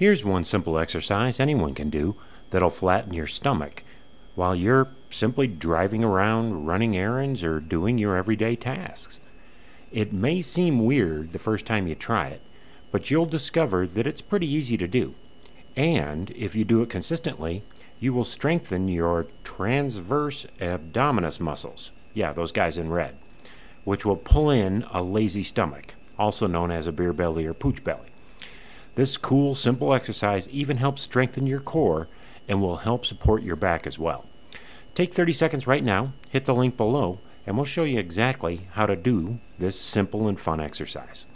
Here's one simple exercise anyone can do that'll flatten your stomach while you're simply driving around, running errands, or doing your everyday tasks. It may seem weird the first time you try it, but you'll discover that it's pretty easy to do. And if you do it consistently, you will strengthen your transverse abdominis muscles. Yeah, those guys in red, which will pull in a lazy stomach, also known as a beer belly or pooch belly. This cool, simple exercise even helps strengthen your core and will help support your back as well. Take 30 seconds right now, hit the link below, and we'll show you exactly how to do this simple and fun exercise.